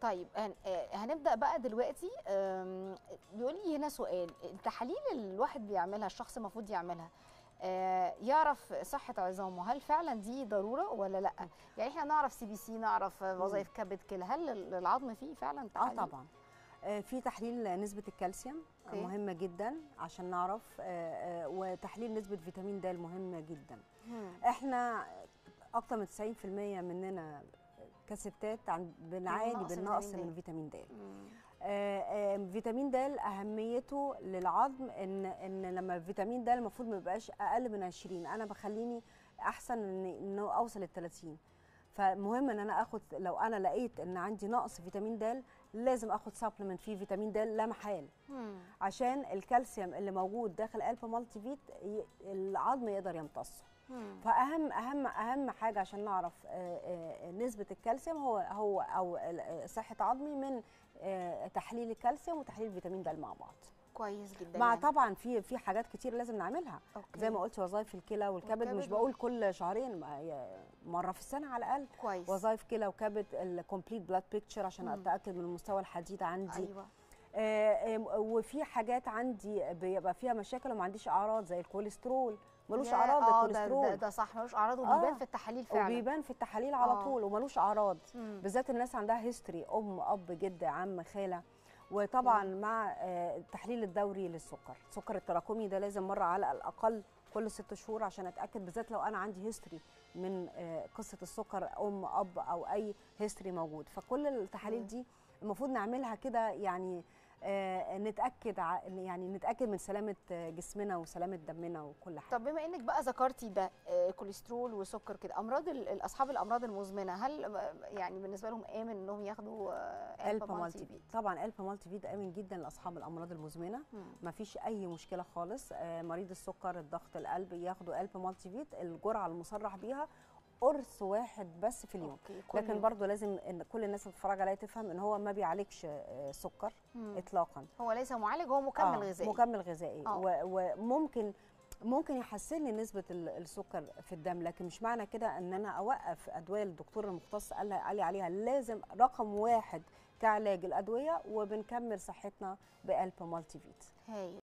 طيب هنبدا بقى دلوقتي. بيقول لي هنا سؤال، التحاليل اللي الواحد بيعملها الشخص المفروض يعملها يعرف صحه عظامه، هل فعلا دي ضروره ولا لا؟ يعني احنا نعرف CBC، نعرف وظائف كبد كلى، هل العظم فيه فعلا تحاليل؟ طبعا في تحليل نسبه الكالسيوم مهمه جدا عشان نعرف، وتحليل نسبه فيتامين د مهمه جدا. احنا اكتر من 90% مننا كستات بنعاني بالنقص من فيتامين د. فيتامين د اهميته للعظم ان لما فيتامين د المفروض ما بيبقاش اقل من 20، انا بخليني احسن انه اوصل ل 30. فمهم ان انا اخد، لو انا لقيت ان عندي نقص فيتامين د لازم اخد سبلمنت فيه فيتامين د لا محال، عشان الكالسيوم اللي موجود داخل ألفا مالتي فيت العظم يقدر يمتصه. فاهم اهم اهم حاجه عشان نعرف نسبه الكالسيوم هو او صحه عظمي من تحليل الكالسيوم وتحليل فيتامين د مع بعض. كويس جدا. مع يعني طبعا في حاجات كتير لازم نعملها. أوكي. زي ما قلت وظائف الكلى والكبد، مش بقول كل شهرين، مره في السنه على الاقل. كويس. وظائف كلى وكبد، الكومبليت بلاد بيكتشر عشان اتاكد من مستوى الحديد عندي. ايوه. وفي حاجات عندي بيبقى فيها مشاكل وما عنديش اعراض، زي الكوليسترول ملوش اعراض. الكوليسترول ده صح، ملوش اعراض وبيبان في التحاليل فعلا، وبيبان في التحاليل على طول وملوش اعراض، بالذات الناس عندها هيستوري، اب، جد، عم، خاله. وطبعا مع التحليل الدوري للسكر، السكر التراكمي ده لازم مره على الاقل كل 6 شهور عشان اتاكد، بالذات لو انا عندي هيستوري من قصه السكر، اب او اي هيستوري موجود. فكل التحاليل دي المفروض نعملها كده، يعني نتاكد من سلامه جسمنا وسلامه دمنا وكل حاجه. طب بما انك بقى ذكرتي ده، كوليسترول وسكر كده، امراض اصحاب الامراض المزمنه، هل يعني بالنسبه لهم امن انهم ياخدوا ألفا مالتي فيت؟ طبعا ألفا مالتي فيت امن جدا لاصحاب الامراض المزمنه، ما فيش اي مشكله خالص. مريض السكر، الضغط، القلب ياخدوا ألفا مالتي فيت، الجرعه المصرح بيها قرص واحد بس في اليوم. لكن برضو لازم ان كل الناس اللي بتتفرج عليا تفهم ان هو ما بيعالجش سكر اطلاقا، هو ليس معالج، هو مكمل غذائي. مكمل غذائي وممكن يحسن لي نسبه السكر في الدم، لكن مش معنى كده ان انا اوقف ادويه. الدكتور المختص قال لي عليها، لازم رقم 1 كعلاج الادويه، وبنكمل صحتنا بألفا مالتي فيت.